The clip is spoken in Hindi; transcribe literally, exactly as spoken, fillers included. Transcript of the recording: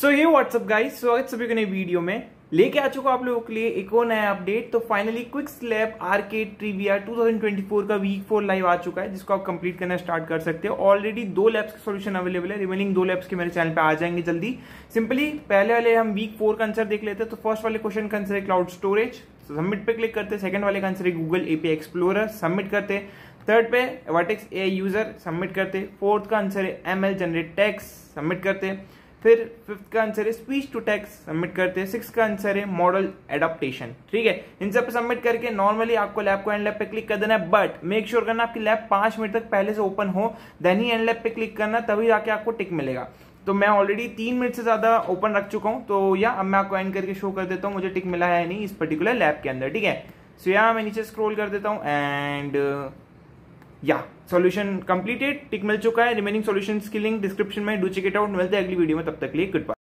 सो so, ये व्हाट्सअप गाइस, स्वागत सभी को नई वीडियो में लेके आ चुका आप लोगों के लिए एक और नया अपडेट। तो फाइनली क्विक लैब आर्क ट्रीवीआर दो हज़ार चौबीस का वीक फोर लाइव आ चुका है, जिसको आप कंप्लीट करना स्टार्ट कर सकते हो। ऑलरेडी दो लैब्स के सॉल्यूशन अवेलेबल है, रिमेनिंग दो लैब्स के मेरे चैनल पे आ जाएंगे जल्दी। सिंपली पहले वाले हम वीक फोर का आंसर देख लेते हैं। तो फर्स्ट वाले क्वेश्चन का आंसर है क्लाउड स्टोरेज, सबमिट पे क्लिक करते। सेकंड वाले का आंसर है गूगल एपीआई एक्सप्लोरर, सबमिट करते। थर्ड पे वर्टेक्स एआई यूजर, सबमिट करते। फोर्थ का आंसर है एमएल जनरेट टेक्स्ट, सबमिट करते। फिर फिफ्थ का आंसर है स्पीच टू टेक्स्ट, सबमिट करते हैं। सिक्स का आंसर है मॉडल एडाप्टेशन। ठीक है, इन सब पे सबमिट करके नॉर्मली आपको लैब को एंड लैब पे क्लिक कर देना है, बट मेक श्योर करना आपकी लैब पांच मिनट तक पहले से ओपन हो, देन ही एंड लैब पे क्लिक करना, तभी जाके आपको टिक मिलेगा। तो मैं ऑलरेडी तीन मिनट से ज्यादा ओपन रख चुका हूँ, तो या अब मैं आपको एंड करके शो कर देता हूँ मुझे टिक मिला है नहीं इस पर्टिकुलर लैब के अंदर। ठीक है, सो so, यहाँ मैं नीचे स्क्रोल कर देता हूँ एंड या सॉल्यूशन कंप्लीटेड, टिक मिल चुका है। रिमेनिंग सॉल्यूशंस की लिंक डिस्क्रिप्शन में, डू चेक इट आउट। मिलते हैं अगली वीडियो में, तब तक के लिए गुड बाय।